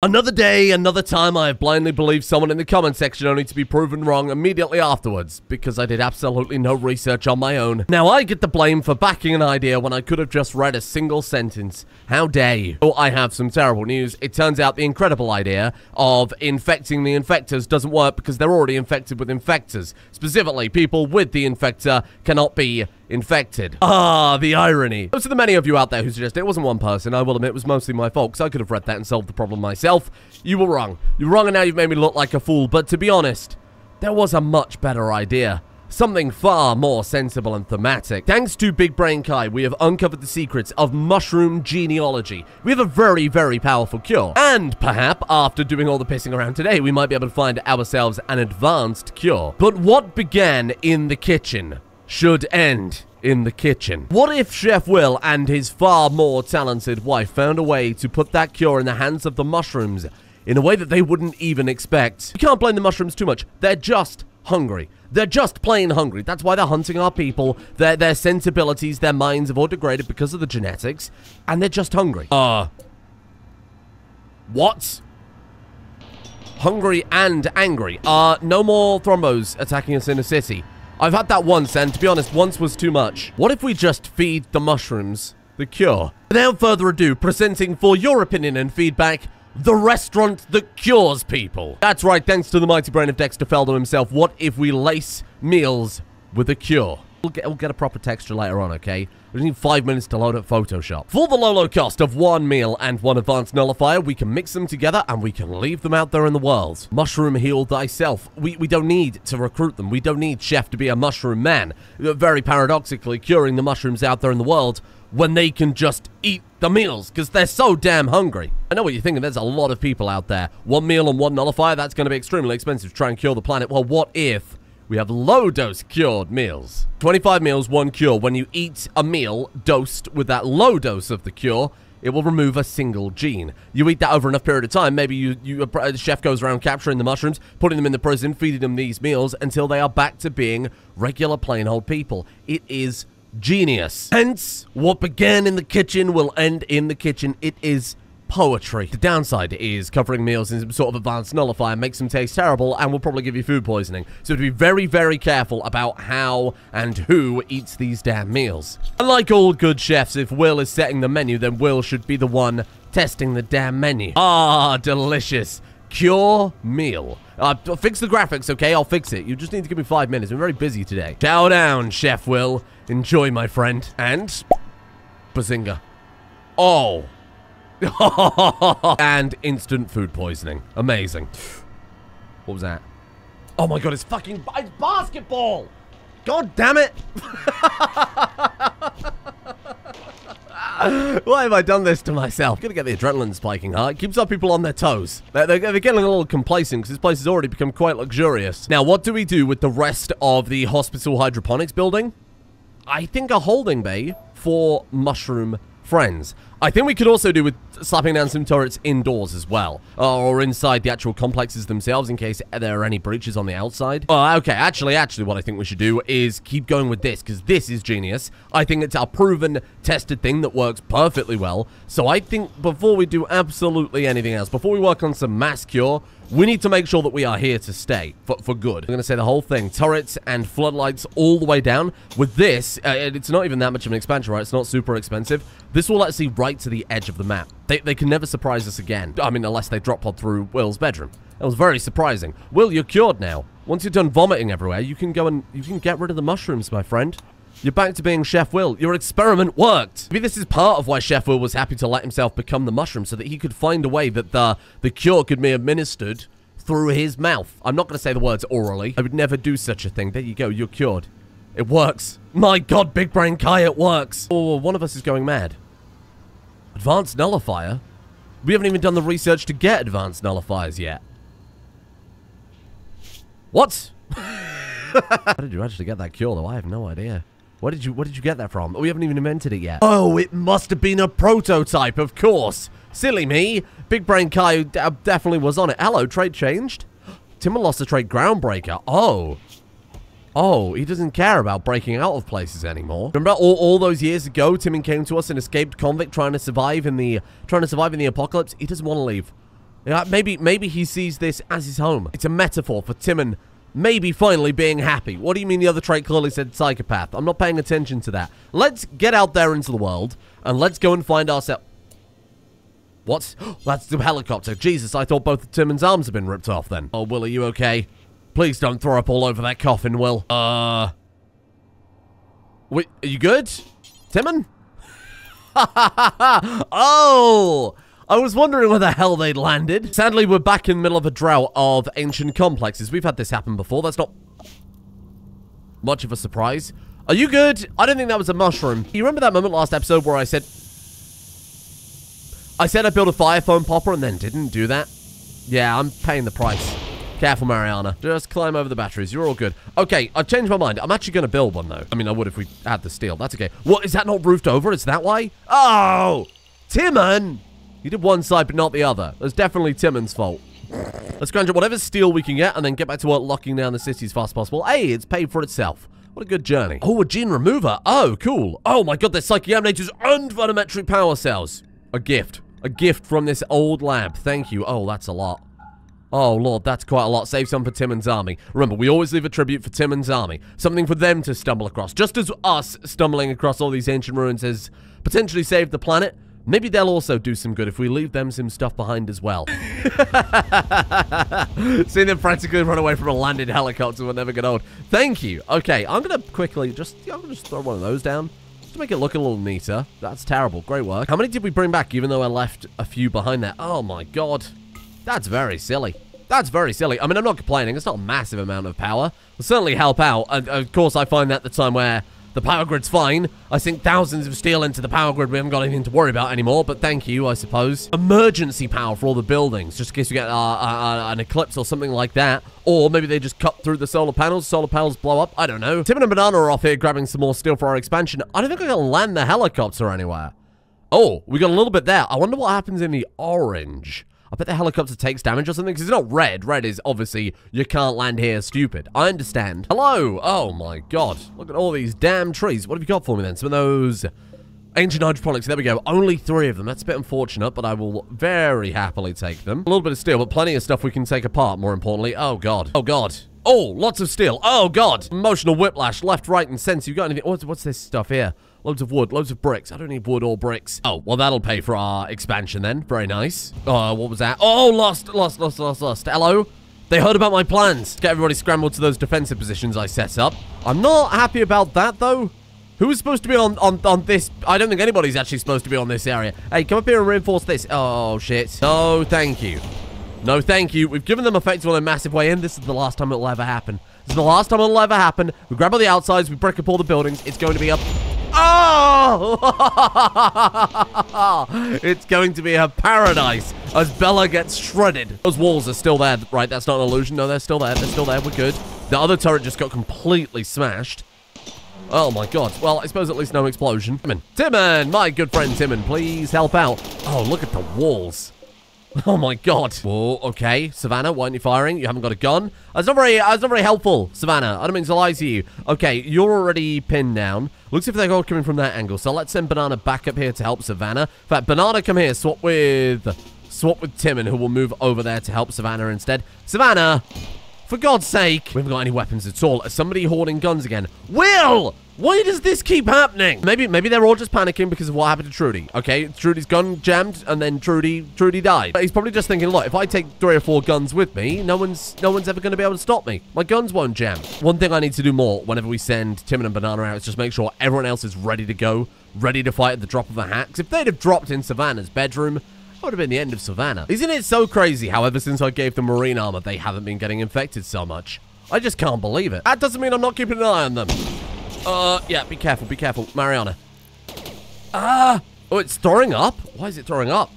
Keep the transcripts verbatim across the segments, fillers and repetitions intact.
Another day, another time, I have blindly believed someone in the comment section only to be proven wrong immediately afterwards, because I did absolutely no research on my own. Now I get the blame for backing an idea when I could have just read a single sentence. How dare you? Oh, I have some terrible news. It turns out the incredible idea of infecting the infectors doesn't work because they're already infected with infectors. Specifically, people with the infector cannot be infected. Ah, the irony. Those are the many of you out there who suggested it wasn't one person. I will admit it was mostly my fault, because I could have read that and solved the problem myself. You were wrong. You're wrong, and now you've made me look like a fool. But to be honest, there was a much better idea. Something far more sensible and thematic. Thanks to Big Brain Kai, we have uncovered the secrets of mushroom genealogy. We have a very, very powerful cure. And perhaps, after doing all the pissing around today, we might be able to find ourselves an advanced cure. But what began in the kitchen should end in the kitchen. What if Chef Will and his far more talented wife found a way to put that cure in the hands of the mushrooms in a way that they wouldn't even expect? You can't blame the mushrooms too much. They're just hungry. They're just plain hungry. That's why they're hunting our people. Their, their sensibilities, their minds have all degraded because of the genetics, and they're just hungry. Uh, what? Hungry and angry. Uh, no more thrombos attacking us in a city. I've had that once, and to be honest, once was too much. What if we just feed the mushrooms the cure? Without further ado, presenting for your opinion and feedback, the restaurant that cures people. That's right, thanks to the mighty brain of Dexter Felder himself, what if we lace meals with a cure? We'll get, we'll get a proper texture later on, okay? We need five minutes to load up Photoshop. For the low, low cost of one meal and one advanced nullifier, we can mix them together and we can leave them out there in the world. Mushroom heal thyself. We, we don't need to recruit them. We don't need Chef to be a mushroom man. Very paradoxically, curing the mushrooms out there in the world when they can just eat the meals because they're so damn hungry. I know what you're thinking. There's a lot of people out there. One meal and one nullifier, that's going to be extremely expensive to try and cure the planet. Well, what if we have low-dose cured meals? twenty-five meals, one cure. When you eat a meal dosed with that low dose of the cure, it will remove a single gene. You eat that over enough period of time. Maybe you, you, the chef goes around capturing the mushrooms, putting them in the prison, feeding them these meals until they are back to being regular plain old people. It is genius. Hence, what began in the kitchen will end in the kitchen. It is poetry. The downside is covering meals in some sort of advanced nullifier makes them taste terrible and will probably give you food poisoning. So to be very, very careful about how and who eats these damn meals. And like all good chefs, if Will is setting the menu, then Will should be the one testing the damn menu. Ah, delicious. Cure meal. Uh, fix the graphics, okay? I'll fix it. You just need to give me five minutes. I'm very busy today. Chow down, Chef Will. Enjoy, my friend. And bazinga. Oh. And instant food poisoning. Amazing. What was that? Oh my god, it's fucking it's basketball! God damn it! Why have I done this to myself? Gonna get the adrenaline spiking, huh? It keeps our people on their toes. They're, they're, they're getting a little complacent because this place has already become quite luxurious. Now, what do we do with the rest of the hospital hydroponics building? I think a holding bay for mushroom friends. I think we could also do with slapping down some turrets indoors as well, or inside the actual complexes themselves in case there are any breaches on the outside. Oh, okay, actually, actually, what I think we should do is keep going with this, because this is genius. I think it's our proven, tested thing that works perfectly well. So I think before we do absolutely anything else, before we work on some mass cure, we need to make sure that we are here to stay for, for good. I'm going to say the whole thing, turrets and floodlights all the way down. With this, uh, it's not even that much of an expansion, right? It's not super expensive. This will actually right to the edge of the map. They, they can never surprise us again. I mean, unless they drop pod through Will's bedroom. That was very surprising. Will, you're cured now. Once you're done vomiting everywhere, you can go and you can get rid of the mushrooms, my friend. You're back to being Chef Will. Your experiment worked. Maybe this is part of why Chef Will was happy to let himself become the mushroom, so that he could find a way that the, the cure could be administered through his mouth. I'm not going to say the words orally. I would never do such a thing. There you go. You're cured. It works. My God, Big Brain Kai, it works. Oh, one of us is going mad. Advanced nullifier? We haven't even done the research to get advanced nullifiers yet. What? How did you actually get that cure, though? I have no idea. Where did you, where did you get that from? We haven't even invented it yet. Oh, it must have been a prototype, of course. Silly me. Big Brain Kai definitely was on it. Hello, trait changed? Timon lost a trait groundbreaker. Oh. Oh, he doesn't care about breaking out of places anymore. Remember all, all those years ago, Timon came to us, an escaped convict trying to survive in the trying to survive in the apocalypse? He doesn't want to leave. Yeah, maybe, maybe he sees this as his home. It's a metaphor for Timon maybe finally being happy. What do you mean the other trait clearly said psychopath? I'm not paying attention to that. Let's get out there into the world, and let's go and find ourselves... What? That's the helicopter. Jesus, I thought both of Timon's arms had been ripped off then. Oh, Will, are you okay? Please don't throw up all over that coffin, Will. Uh... Wait, are you good? Timon? Ha ha ha ha! Oh! I was wondering where the hell they'd landed. Sadly, we're back in the middle of a drought of ancient complexes. We've had this happen before. That's not much of a surprise. Are you good? I don't think that was a mushroom. You remember that moment last episode where I said... I said I built a fire foam popper and then didn't do that? Yeah, I'm paying the price. Careful, Mariana. Just climb over the batteries. You're all good. Okay, I've changed my mind. I'm actually going to build one, though. I mean, I would if we had the steel. That's okay. What? Is that not roofed over? Is that why? Oh! Timon! You did one side, but not the other. That's definitely Timon's fault. Let's scrounge up whatever steel we can get and then get back to work locking down the city as fast as possible. Hey, it's paid for itself. What a good journey. Oh, a gene remover. Oh, cool. Oh my god, there's psychic emanators and volumetric power cells. A gift. A gift from this old lab. Thank you. Oh, that's a lot. Oh, Lord, that's quite a lot. Save some for Timon's army. Remember, we always leave a tribute for Timon's army. Something for them to stumble across. Just as us stumbling across all these ancient ruins has potentially saved the planet, maybe they'll also do some good if we leave them some stuff behind as well. Seeing them practically run away from a landed helicopter will never get old. Thank you. Okay, I'm going to quickly just, I'm gonna just throw one of those down. Just to make it look a little neater. That's terrible. Great work. How many did we bring back even though I left a few behind there? Oh, my God. That's very silly. That's very silly. I mean, I'm not complaining. It's not a massive amount of power. It'll certainly help out. And, of course, I find that the time where the power grid's fine. I sink thousands of steel into the power grid. We haven't got anything to worry about anymore, but thank you, I suppose. Emergency power for all the buildings, just in case we get uh, uh, an eclipse or something like that. Or maybe they just cut through the solar panels. Solar panels blow up. I don't know. Timon and Banana are off here grabbing some more steel for our expansion. I don't think I can land the helicopter anywhere. Oh, we got a little bit there. I wonder what happens in the orange. I bet the helicopter takes damage or something, because it's not red. Red is, obviously, you can't land here, stupid. I understand. Hello! Oh, my God. Look at all these damn trees. What have you got for me, then? Some of those ancient hydroponics. There we go. Only three of them. That's a bit unfortunate, but I will very happily take them. A little bit of steel, but plenty of stuff we can take apart, more importantly. Oh, God. Oh, God. Oh, lots of steel. Oh, God. Emotional whiplash, left, right, and sense. You got anything? What's, what's this stuff here? Loads of wood, loads of bricks. I don't need wood or bricks. Oh, well, that'll pay for our expansion then. Very nice. Oh, uh, what was that? Oh, lost, lost, lost, lost, lost. Hello? They heard about my plans. Get everybody scrambled to those defensive positions I set up. I'm not happy about that, though. Who was supposed to be on, on, on this? I don't think anybody's actually supposed to be on this area. Hey, come up here and reinforce this. Oh, shit. No, thank you. No, thank you. We've given them effects on a massive way in. This is the last time it'll ever happen. This is the last time it'll ever happen. We grab all the outsides. We brick up all the buildings. It's going to be a... Oh! It's going to be a paradise as Bella gets shredded. Those walls are still there. Right, that's not an illusion. No, they're still there. They're still there. We're good. The other turret just got completely smashed. Oh, my God. Well, I suppose at least no explosion. Timon. Timon! My good friend Timon, please help out. Oh, look at the walls. Oh, my God. Whoa, okay. Savannah, why aren't you firing? You haven't got a gun. That's not very, that's not very helpful, Savannah. I don't mean to lie to you. Okay, you're already pinned down. Looks as if they're all coming from that angle. So let's send Banana back up here to help Savannah. In fact, Banana, come here. Swap with... Swap with Timon, who will move over there to help Savannah instead. Savannah, for God's sake. We haven't got any weapons at all. Is somebody hoarding guns again? Will! Why does this keep happening? Maybe maybe they're all just panicking because of what happened to Trudy. Okay, Trudy's gun jammed, and then Trudy Trudy died. But he's probably just thinking, look, if I take three or four guns with me, no one's no one's ever going to be able to stop me. My guns won't jam. One thing I need to do more whenever we send Timon and Banana out is just make sure everyone else is ready to go, ready to fight at the drop of a hat. Because if they'd have dropped in Savannah's bedroom, that would have been the end of Savannah. Isn't it so crazy, however, since I gave them marine armor, they haven't been getting infected so much? I just can't believe it. That doesn't mean I'm not keeping an eye on them. Uh, yeah, be careful, be careful. Mariana. Ah! Uh, oh, it's throwing up? Why is it throwing up?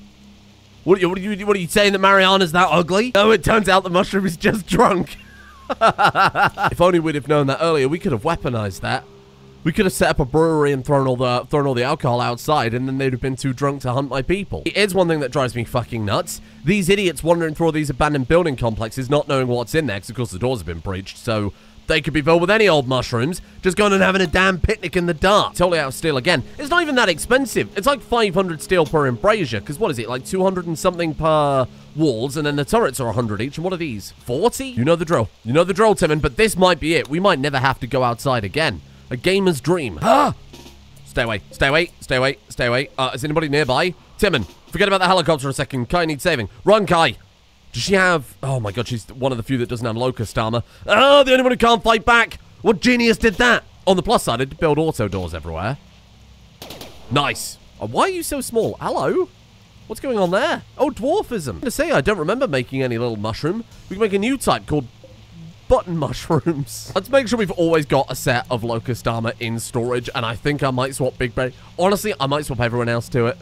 What are you, what are you, what are you saying that Mariana's that ugly? Oh, it turns out the mushroom is just drunk. If only we'd have known that earlier, we could have weaponized that. We could have set up a brewery and thrown all the thrown all the alcohol outside, and then they'd have been too drunk to hunt my people. It is one thing that drives me fucking nuts. These idiots wandering through all these abandoned building complexes, not knowing what's in there, because of course the doors have been breached, so They could be filled with any old mushrooms, just going and having a damn picnic in the dark. Totally out of steel again. It's not even that expensive. It's like five hundred steel per embrasure, because what is it, like two hundred and something per walls, and then the turrets are one hundred each, and what are these, forty? You know the drill. You know the drill, Timon, but this might be it. We might never have to go outside again. A gamer's dream. Ah! Stay away, stay away, stay away, stay away. Uh, is anybody nearby? Timon, forget about the helicopter a second. Kai needs saving. Run, Kai! Does she have... Oh my god, she's one of the few that doesn't have locust armor. Ah, the only one who can't fight back! What genius did that? On the plus side, I had to build auto doors everywhere. Nice. Oh, why are you so small? Hello? What's going on there? Oh, dwarfism. I'm gonna say, I don't remember making any little mushroom. We can make a new type called button mushrooms. Let's make sure we've always got a set of locust armor in storage, and I think I might swap Big Brain. Honestly, I might swap everyone else to it,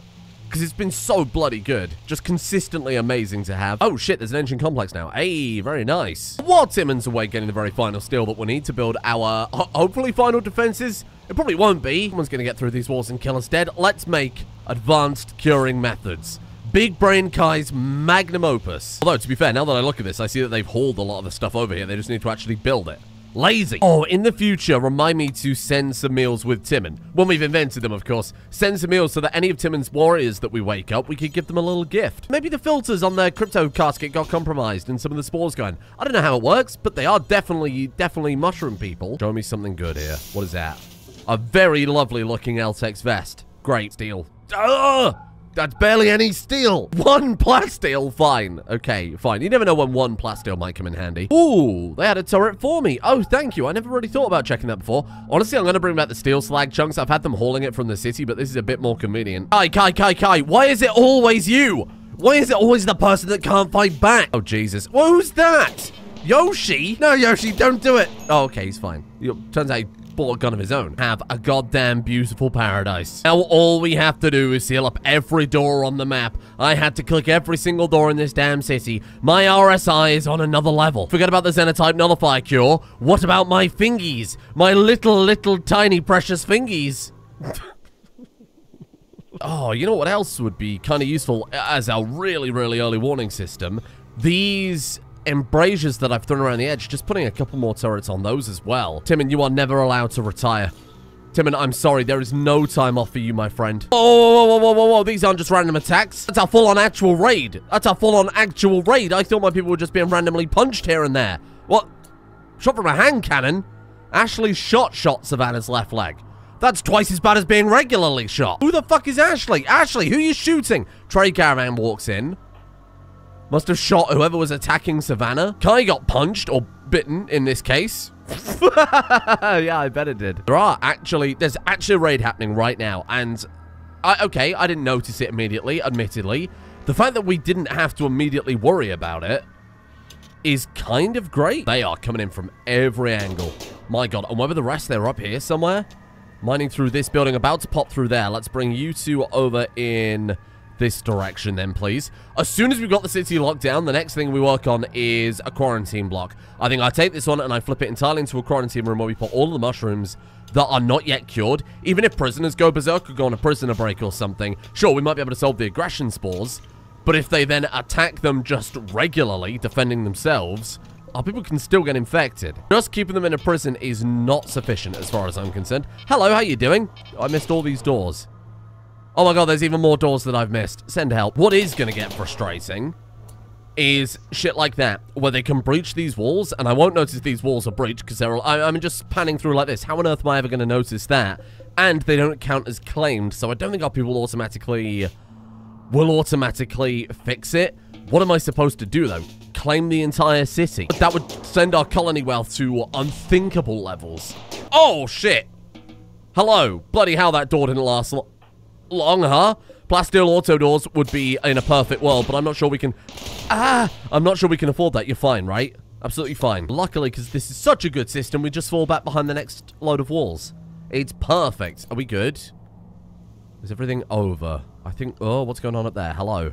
because it's been so bloody good. Just consistently amazing to have. Oh shit, there's an engine complex now. Hey, very nice. While Timon's away getting the very final steel that we need to build our, ho hopefully, final defenses, it probably won't be. Someone's gonna get through these walls and kill us dead. Let's make advanced curing methods. Big Brain Kai's magnum opus. Although, to be fair, now that I look at this, I see that they've hauled a lot of the stuff over here. They just need to actually build it. Lazy. Oh, in the future, remind me to send some meals with Timon. When we've invented them, of course. Send some meals so that any of Timon's warriors that we wake up, we could give them a little gift. Maybe the filters on their crypto casket got compromised and some of the spores gone. I don't know how it works, but they are definitely, definitely mushroom people. Show me something good here. What is that? A very lovely looking L T X vest. Great steel. Ugh! That's barely any steel. One plasteel, fine. Okay, fine. You never know when one plasteel might come in handy. Ooh, they had a turret for me. Oh, thank you. I never really thought about checking that before. Honestly, I'm going to bring back the steel slag chunks. I've had them hauling it from the city, but this is a bit more convenient. Kai, Kai, Kai, Kai. Why is it always you? Why is it always the person that can't fight back? Oh, Jesus. Well, who's that? Yoshi? No, Yoshi, don't do it. Oh, okay, he's fine. Turns out he bought a gun of his own. Have a goddamn beautiful paradise. Now all we have to do is seal up every door on the map. I had to click every single door in this damn city. My R S I is on another level. Forget about the xenotype nullifier cure. What about my fingies? My little, little, tiny, precious fingies. Oh, you know what else would be kind of useful as our really, really early warning system? These embrasures that I've thrown around the edge, just putting a couple more turrets on those as well. Timon, you are never allowed to retire. Timon, I'm sorry, there is no time off for you, my friend. Oh, whoa, whoa, whoa, whoa, whoa, these aren't just random attacks. That's a full-on actual raid. That's a full-on actual raid. I thought my people were just being randomly punched here and there. What? Shot from a hand cannon? Ashley shot shot Savannah's left leg. That's twice as bad as being regularly shot. Who the fuck is Ashley? Ashley, who are you shooting? Trade caravan walks in. Must have shot whoever was attacking Savannah. Kai got punched, or bitten in this case. Yeah, I bet it did. There are actually, there's actually a raid happening right now. And, I, okay, I didn't notice it immediately, admittedly. The fact that we didn't have to immediately worry about it is kind of great. They are coming in from every angle. My God, and whether the rest, they're up here somewhere. Mining through this building, about to pop through there. Let's bring you two over in this direction then, please. As soon as we've got the city locked down, the next thing we work on is a quarantine block. I think I take this one and I flip it entirely into a quarantine room where we put all of the mushrooms that are not yet cured. Even if prisoners go berserk or go on a prisoner break or something, sure, we might be able to solve the aggression spores, but if they then attack them just regularly, defending themselves, our people can still get infected. Just keeping them in a prison is not sufficient as far as I'm concerned. Hello, how you doing? I missed all these doors. Oh my god, there's even more doors that I've missed. Send help. What is going to get frustrating is shit like that, where they can breach these walls, and I won't notice these walls are breached because they're all, I, I'm just panning through like this. How on earth am I ever going to notice that? And they don't count as claimed, so I don't think our people automatically will automatically fix it. What am I supposed to do, though? Claim the entire city? That would send our colony wealth to unthinkable levels. Oh, shit. Hello. Bloody hell, that door didn't last long. Long, huh? Plasteel auto doors would be in a perfect world, but I'm not sure we can... Ah! I'm not sure we can afford that. You're fine, right? Absolutely fine. Luckily, because this is such a good system, we just fall back behind the next load of walls. It's perfect. Are we good? Is everything over? I think... Oh, what's going on up there? Hello.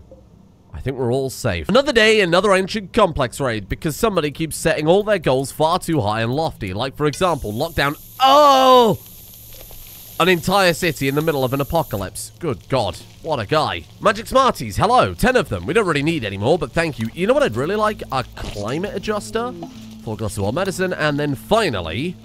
I think we're all safe. Another day, another ancient complex raid, because somebody keeps setting all their goals far too high and lofty. Like, for example, lockdown... Oh! An entire city in the middle of an apocalypse. Good God, what a guy. Magic Smarties, hello, ten of them. We don't really need any more, but thank you. You know what I'd really like? A climate adjuster Full Glycerol Medicine, and then finally...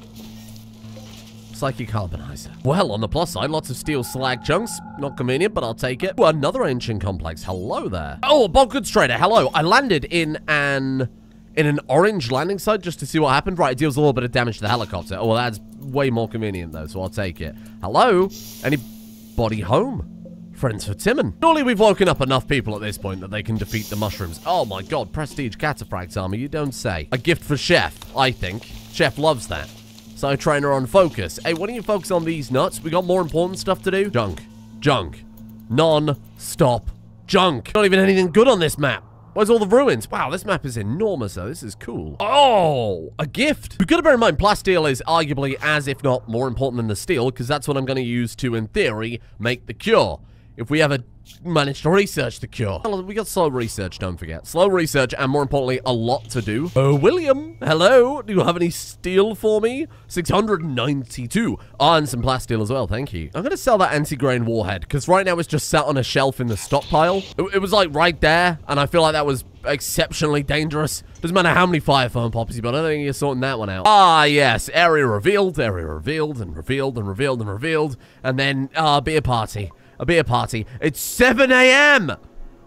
Psychic carbonizer. Well, on the plus side, lots of steel slag chunks. Not convenient, but I'll take it. Well, another ancient complex. Hello there. Oh, a bulk goods trader. Hello. I landed in an in an orange landing site just to see what happened. Right, it deals a little bit of damage to the helicopter. Oh, well, that's way more convenient, though, so I'll take it. Hello? Anybody home? Friends for Timon. Surely we've woken up enough people at this point that they can defeat the mushrooms. Oh, my God. Prestige Cataphract armor. You don't say. A gift for Chef, I think. Chef loves that. So trainer on focus. Hey, why don't you focus on these nuts? We got more important stuff to do. Junk. Junk. Non-stop junk. Not even anything good on this map. Where's all the ruins? Wow, this map is enormous, though. This is cool. Oh, a gift. We've got to bear in mind, plasteel is arguably as, if not, more important than the steel, because that's what I'm going to use to, in theory, make the cure. If we ever manage to research the cure. We got slow research, don't forget. Slow research, and more importantly, a lot to do. Oh, uh, William, hello. Do you have any steel for me? six hundred ninety-two. Oh, and some plasteel as well, thank you. I'm going to sell that anti-grain warhead, because right now it's just sat on a shelf in the stockpile. It, it was, like, right there, and I feel like that was exceptionally dangerous. Doesn't matter how many fire foam pops you got, I don't think you're sorting that one out. Ah, yes. Area revealed, area revealed, and revealed, and revealed, and revealed. And then, ah, uh, beer party. A beer party. It's seven A M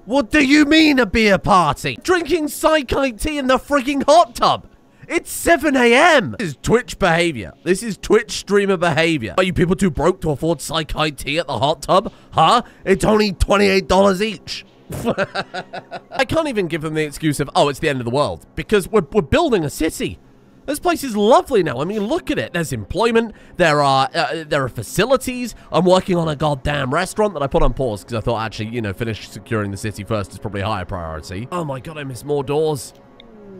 What do you mean a beer party? Drinking psychite tea in the freaking hot tub. It's seven A M This is Twitch behavior. This is Twitch streamer behavior. Are you people too broke to afford psychite tea at the hot tub? Huh? It's only twenty-eight dollars each. I can't even give them the excuse of, oh, it's the end of the world. Because we're, we're building a city. This place is lovely now. I mean, look at it. There's employment. There are uh, there are facilities. I'm working on a goddamn restaurant that I put on pause because I thought, actually, you know, finish securing the city first is probably a higher priority. Oh, my God. I miss more doors.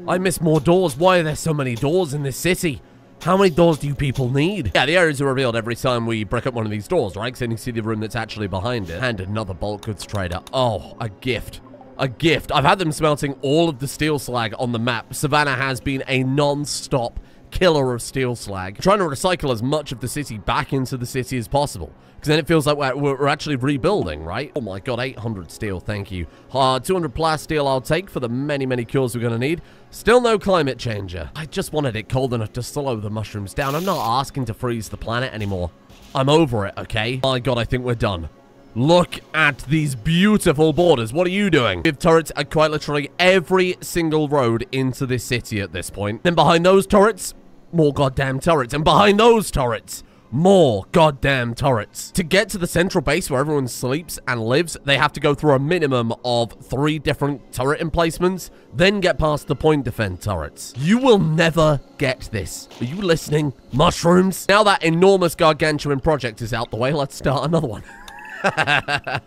I miss more doors. Why are there so many doors in this city? How many doors do you people need? Yeah, the areas are revealed every time we break up one of these doors, right? Because then you see the room that's actually behind it. And another bulk goods trader. Oh, a gift. A gift. I've had them smelting all of the steel slag on the map. Savannah has been a non-stop killer of steel slag. I'm trying to recycle as much of the city back into the city as possible. Because then it feels like we're, we're actually rebuilding, right? Oh my God, eight hundred steel, thank you. Uh, two hundred plasteel I'll take for the many, many cures we're going to need. Still no climate changer. I just wanted it cold enough to slow the mushrooms down. I'm not asking to freeze the planet anymore. I'm over it, okay? My God, I think we're done. Look at these beautiful borders. What are you doing? We have turrets at quite literally every single road into this city at this point. Then behind those turrets, more goddamn turrets. And behind those turrets, more goddamn turrets. To get to the central base where everyone sleeps and lives, they have to go through a minimum of three different turret emplacements, then get past the point defend turrets. You will never get this. Are you listening? Mushrooms? Now that enormous gargantuan project is out the way, let's start another one.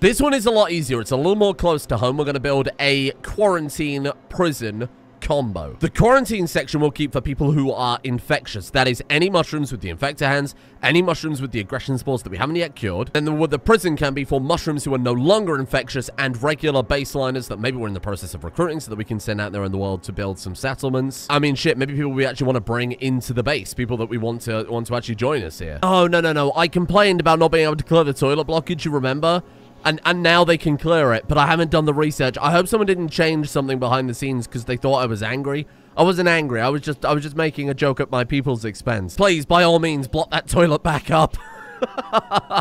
This one is a lot easier. It's a little more close to home. We're going to build a quarantine prison combo. The quarantine section we'll keep for people who are infectious. That is any mushrooms with the infector hands, any mushrooms with the aggression spores that we haven't yet cured. And then the prison can be for mushrooms who are no longer infectious and regular baseliners that maybe we're in the process of recruiting so that we can send out there in the world to build some settlements. I mean, shit, maybe people we actually want to bring into the base, people that we want to want to actually join us here. Oh, no, no, no. I complained about not being able to clear the toilet blockage, you remember? And, and now they can clear it, but I haven't done the research. I hope someone didn't change something behind the scenes because they thought I was angry. I wasn't angry. I was just I was just making a joke at my people's expense. Please, by all means, block that toilet back up.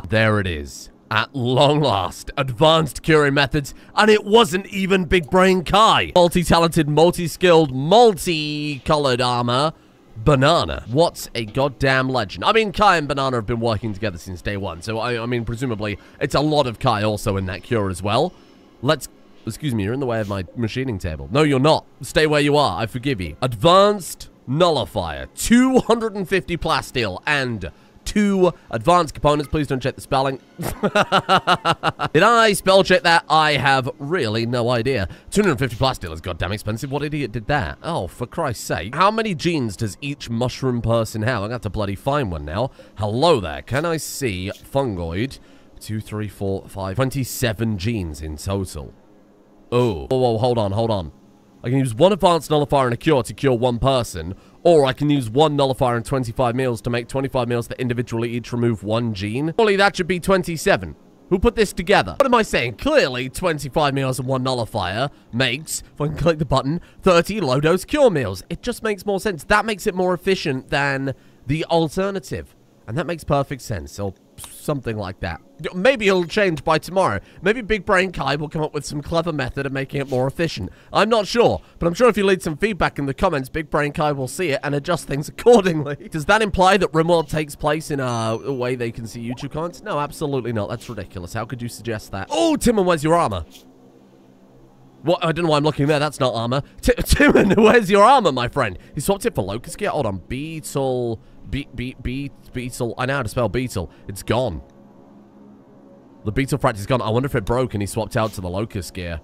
There it is. At long last, advanced curing methods, and it wasn't even Big Brain Kai. Multi-talented, multi-skilled, multi-colored armor. Banana. What a goddamn legend. I mean, Kai and Banana have been working together since day one, so I, I mean, presumably, it's a lot of Kai also in that cure as well. Let's... Excuse me, you're in the way of my machining table. No, you're not. Stay where you are. I forgive you. Advanced Nullifier. two hundred fifty plasteel and two advanced components. Please don't check the spelling. Did I spell check that? I have really no idea. two hundred fifty plasteel is goddamn expensive. What idiot did that? Oh, for Christ's sake. How many genes does each mushroom person have? I'm going to have to bloody find one now. Hello there. Can I see fungoid? Two, three, four, five. twenty-seven genes in total. Oh. Oh, whoa, hold on, hold on. I can use one advanced nullifier and a cure to cure one person, or I can use one nullifier and twenty-five meals to make twenty-five meals that individually each remove one gene. Surely that should be twenty-seven. Who put this together? What am I saying? Clearly, twenty-five meals and one nullifier makes, if I can click the button, thirty low-dose cure meals. It just makes more sense. That makes it more efficient than the alternative. And that makes perfect sense, or something like that. Maybe it'll change by tomorrow. Maybe Big Brain Kai will come up with some clever method of making it more efficient. I'm not sure, but I'm sure if you leave some feedback in the comments, Big Brain Kai will see it and adjust things accordingly. Does that imply that RimWorld takes place in a, a way they can see YouTube comments? No, absolutely not. That's ridiculous. How could you suggest that? Oh, Timon, where's your armor? What? I don't know why I'm looking there. That's not armor. T Timon, where's your armor, my friend? He swapped it for locust gear. Hold on. Beetle... Be be be beetle. I know how to spell beetle. It's gone. The beetle fracture is gone. I wonder if it broke and he swapped out to the locust gear.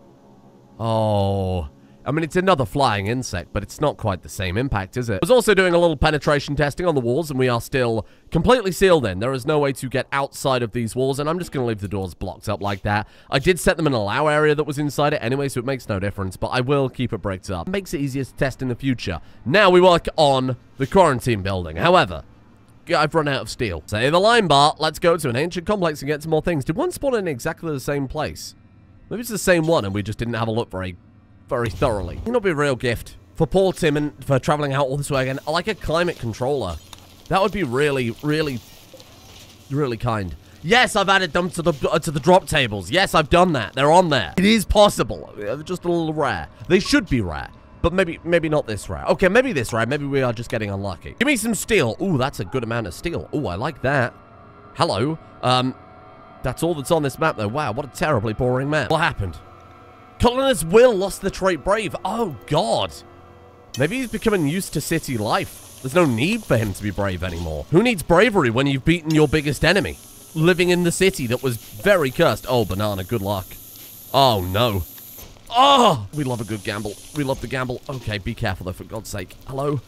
Oh. I mean, it's another flying insect, but it's not quite the same impact, is it? I was also doing a little penetration testing on the walls, and we are still completely sealed in. There is no way to get outside of these walls, and I'm just going to leave the doors blocked up like that. I did set them in a allow area that was inside it anyway, so it makes no difference, but I will keep it bricked up. It makes it easier to test in the future. Now we work on the quarantine building. However, I've run out of steel. Say the line bar. Let's go to an ancient complex and get some more things. Did one spawn in exactly the same place? Maybe it's the same one, and we just didn't have a look very... very thoroughly. It'll be a real gift for poor Tim and for traveling out all this way again. I like a climate controller. That would be really, really, really kind. Yes, I've added them to the uh, to the drop tables. Yes, I've done that. They're on there. It is possible. They're just a little rare. They should be rare, but maybe maybe not this rare. Okay, maybe this rare. Maybe we are just getting unlucky. Give me some steel. Ooh, that's a good amount of steel. Ooh, I like that. Hello. Um, that's all that's on this map, though. Wow, what a terribly boring map. What happened? Colonist Will lost the trait brave. Oh, God. Maybe he's becoming used to city life. There's no need for him to be brave anymore. Who needs bravery when you've beaten your biggest enemy? Living in the city that was very cursed. Oh, Banana, good luck. Oh, no. Oh, we love a good gamble. We love the gamble. Okay, be careful, though, for God's sake. Hello?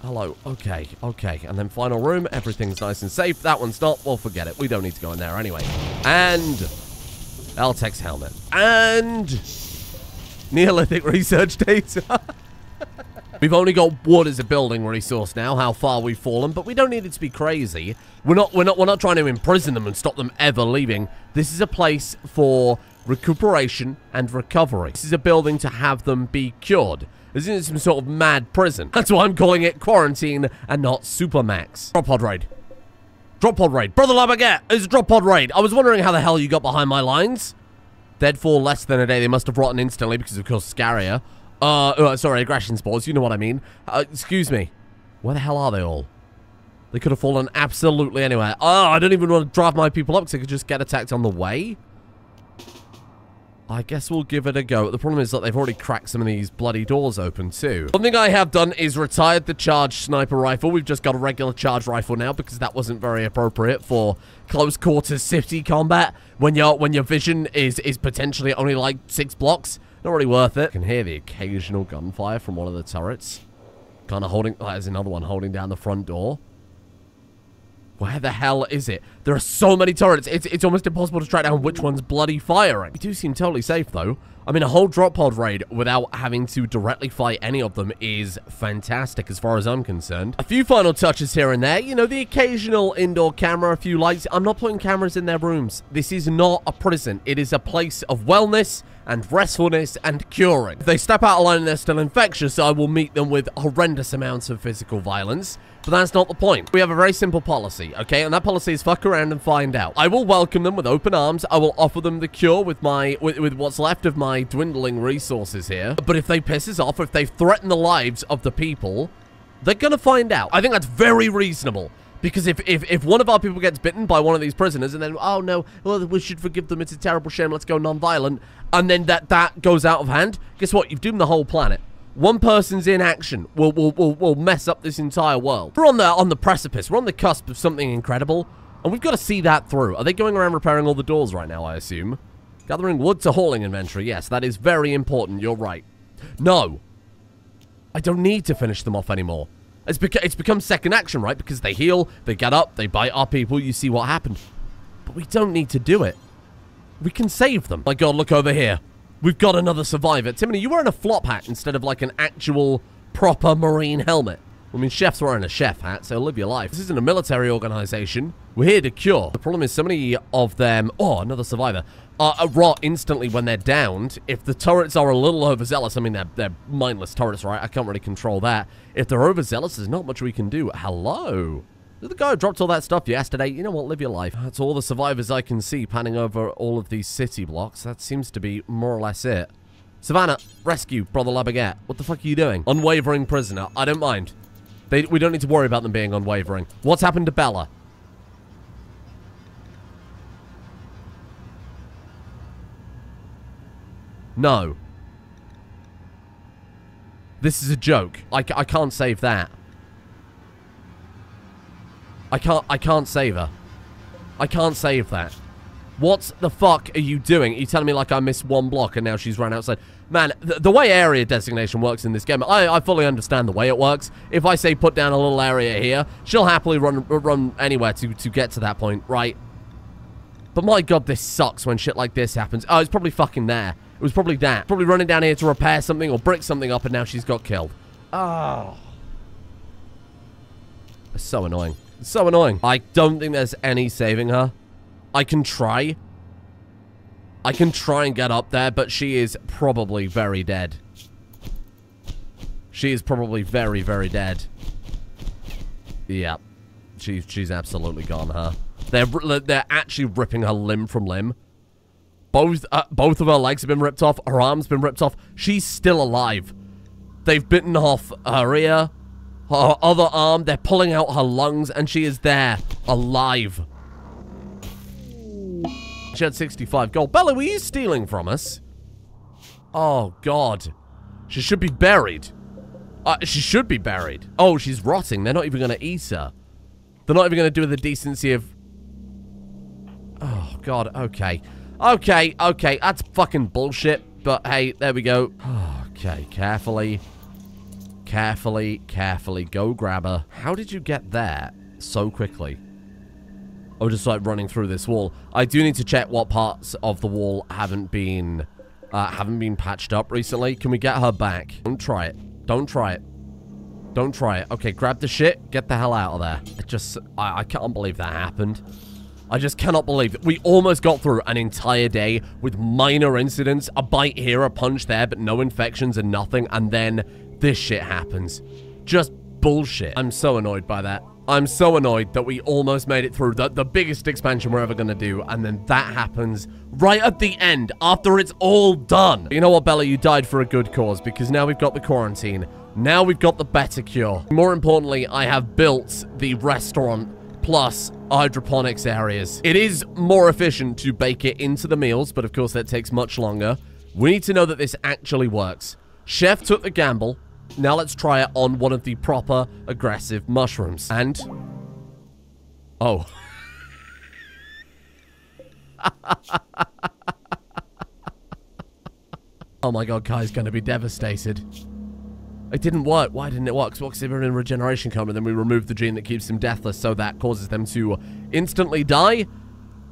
Hello. Okay, okay. And then final room. Everything's nice and safe. That one's not. Well, forget it. We don't need to go in there anyway. And... L T X helmet. And... Neolithic research data. We've only got wood as a building resource now, how far we've fallen, but we don't need it to be crazy. We're not, we're not, we're not trying to imprison them and stop them ever leaving. This is a place for recuperation and recovery. This is a building to have them be cured. This isn't some sort of mad prison. That's why I'm calling it quarantine and not supermax. Drop pod raid. Drop pod raid. Brother Labaguette, it's a drop pod raid. I was wondering how the hell you got behind my lines. Dead for less than a day. They must have rotten instantly because, of course, Scaria. Uh, oh, sorry, aggression spores. You know what I mean. Uh, excuse me. Where the hell are they all? They could have fallen absolutely anywhere. Oh, I don't even want to drive my people up because they could just get attacked on the way. I guess we'll give it a go. The problem is that they've already cracked some of these bloody doors open, too. Something I have done is retired the charged sniper rifle. We've just got a regular charged rifle now because that wasn't very appropriate for close-quarters city combat when, you're, when your vision is, is potentially only, like, six blocks. Not really worth it. I can hear the occasional gunfire from one of the turrets. Kind of holding... Oh, there's another one holding down the front door. Where the hell is it? There are so many turrets. It's, it's almost impossible to track down which one's bloody firing. We do seem totally safe, though. I mean, a whole drop pod raid without having to directly fight any of them is fantastic as far as I'm concerned. A few final touches here and there. You know, the occasional indoor camera, a few lights. I'm not putting cameras in their rooms. This is not a prison. It is a place of wellness and restfulness and curing. If they step out of line and they're still infectious, I will meet them with horrendous amounts of physical violence. But that's not the point. We have a very simple policy, okay? And that policy is fuck around and find out. I will welcome them with open arms. I will offer them the cure with my with, with what's left of my dwindling resources here. But if they piss us off, if they threaten the lives of the people, they're gonna find out. I think that's very reasonable. Because if, if, if one of our people gets bitten by one of these prisoners and then, oh no, well, we should forgive them, it's a terrible shame, let's go non-violent, and then that, that goes out of hand, guess what? You've doomed the whole planet. One person's inaction will will will will mess up this entire world. We're on the on the precipice. We're on the cusp of something incredible, and we've got to see that through. Are they going around repairing all the doors right now? I assume. Gathering wood to hauling inventory. Yes, that is very important. You're right. No, I don't need to finish them off anymore. It's become it's become second action, right? Because they heal, they get up, they bite our people. You see what happened. But we don't need to do it. We can save them. My God, look over here. We've got another survivor. Timony, you were in a flop hat instead of like an actual proper marine helmet. I mean, chefs wearing a chef hat, so live your life. This isn't a military organization. We're here to cure. The problem is so many of them, oh, another survivor, are uh, rot instantly when they're downed. If the turrets are a little overzealous, I mean, they're, they're mindless turrets, right? I can't really control that. If they're overzealous, there's not much we can do. Hello? The guy who dropped all that stuff yesterday, you know what, live your life. That's all the survivors I can see panning over all of these city blocks. That seems to be more or less it. Savannah, rescue Brother Labaguette. What the fuck are you doing? Unwavering prisoner. I don't mind. They, we don't need to worry about them being unwavering. What's happened to Bella? No. This is a joke. I, I can't save that. I can't, I can't save her. I can't save that. What the fuck are you doing? Are you telling me like I missed one block and now she's run outside? Man, th the way area designation works in this game, I, I fully understand the way it works. If I say put down a little area here, she'll happily run run anywhere to, to get to that point, right? But my god, this sucks when shit like this happens. Oh, it's probably fucking there. It was probably that. Probably running down here to repair something or brick something up and now she's got killed. Oh. It's so annoying. It's so annoying. I don't think there's any saving her. I can try. I can try and get up there, but she is probably very dead. She is probably very, very dead. Yeah. She, she's absolutely gone, huh? They're, they're actually ripping her limb from limb. Both, uh, both of her legs have been ripped off. Her arm's been ripped off. She's still alive. They've bitten off her ear, her other arm. They're pulling out her lungs, and she is there, alive. She had sixty-five gold. Bella, were you stealing from us? Oh, God. She should be buried. Uh, she should be buried. Oh, she's rotting. They're not even going to eat her. They're not even going to do the decency of... Oh, God. Okay. Okay. Okay. That's fucking bullshit. But, hey, there we go. Okay. Carefully. Carefully. Carefully. Go grab her. How did you get there so quickly? Oh, just like running through this wall. I do need to check what parts of the wall haven't been uh, haven't been patched up recently. Can we get her back? Don't try it. Don't try it. Don't try it. Okay, grab the shit. Get the hell out of there. It just, I, I can't believe that happened. I just cannot believe it. We almost got through an entire day with minor incidents. A bite here, a punch there, but no infections and nothing. And then this shit happens. Just bullshit. I'm so annoyed by that. I'm so annoyed that we almost made it through the, the biggest expansion we're ever going to do, and then that happens right at the end, after it's all done. But you know what, Bella? You died for a good cause, because now we've got the quarantine. Now we've got the better cure. More importantly, I have built the restaurant plus hydroponics areas. It is more efficient to bake it into the meals, but of course that takes much longer. We need to know that this actually works. Chef took the gamble. Now let's try it on one of the proper aggressive mushrooms. And... Oh. Oh my god, Kai's gonna be devastated. It didn't work. Why didn't it work? Because they were in regeneration coma, then we removed the gene that keeps them deathless, so that causes them to instantly die?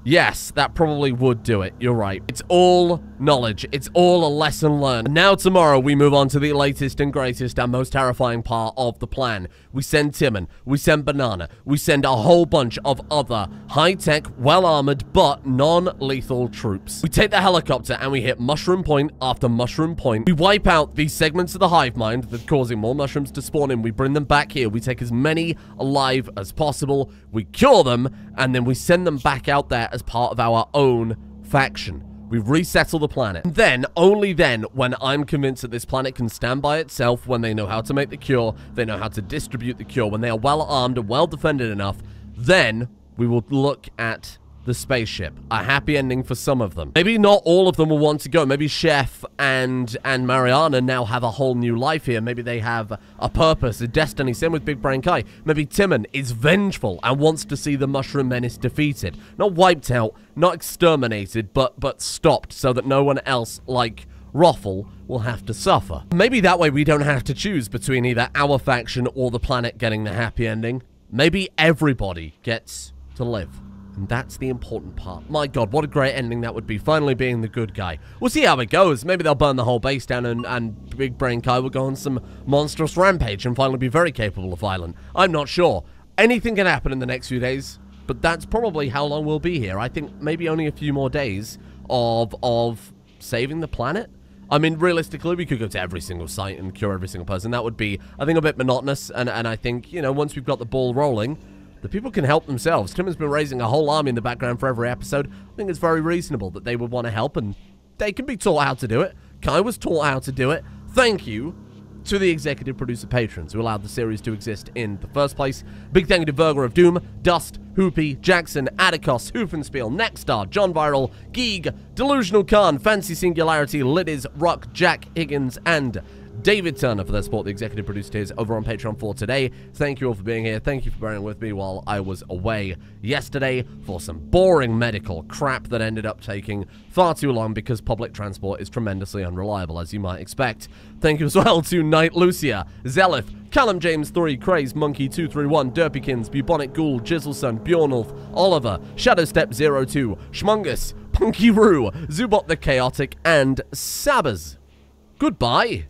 Yes, that probably would do it. You're right. It's all knowledge. It's all a lesson learned. And now tomorrow, we move on to the latest and greatest and most terrifying part of the plan. We send Timon. We send Banana. We send a whole bunch of other high-tech, well-armored, but non-lethal troops. We take the helicopter and we hit mushroom point after mushroom point. We wipe out these segments of the hive mind that are causing more mushrooms to spawn in. We bring them back here. We take as many alive as possible. We cure them, and then we send them back out there as part of our own faction. We resettle the planet. And then, only then, when I'm convinced that this planet can stand by itself, when they know how to make the cure, they know how to distribute the cure, when they are well armed and well defended enough, then we will look at the spaceship. A happy ending for some of them. Maybe not all of them will want to go. Maybe Chef and and Mariana now have a whole new life here. Maybe they have a purpose, a destiny. Same with Big Brain Kai. Maybe Timon is vengeful and wants to see the Mushroom Menace defeated. Not wiped out, not exterminated, but, but stopped so that no one else, like Ruffle, will have to suffer. Maybe that way we don't have to choose between either our faction or the planet getting the happy ending. Maybe everybody gets to live. And that's the important part. My god, what a great ending that would be. Finally being the good guy. We'll see how it goes. Maybe they'll burn the whole base down and, and Big Brain Kai will go on some monstrous rampage and finally be very capable of violence. I'm not sure. Anything can happen in the next few days, but that's probably how long we'll be here. I think maybe only a few more days of, of saving the planet. I mean, realistically, we could go to every single site and cure every single person. That would be, I think, a bit monotonous. And, and I think, you know, once we've got the ball rolling, the people can help themselves. Tim has been raising a whole army in the background for every episode. I think it's very reasonable that they would want to help, and they can be taught how to do it. Kai was taught how to do it. Thank you to the executive producer patrons who allowed the series to exist in the first place. Big thank you to Burger of Doom, Dust, Hoopy, Jackson, Atticos, Hoofenspiel, Nextstar, John Viral, Geeg, Delusional Khan, Fancy Singularity, Liddyz, Ruck, Jack, Higgins, and David Turner for their support. The executive producer tiers over on Patreon for today. Thank you all for being here. Thank you for bearing with me while I was away yesterday for some boring medical crap that ended up taking far too long because public transport is tremendously unreliable, as you might expect. Thank you as well to Knight Lucia, Zeleth, Callum James three, Craze, Monkey two three one, Derpykins, Bubonic Ghoul, Jizzleson, Bjornulf, Oliver, Shadowstep zero two, Schmungus, Punky Roo, Zubot the Chaotic, and Sabbers. Goodbye.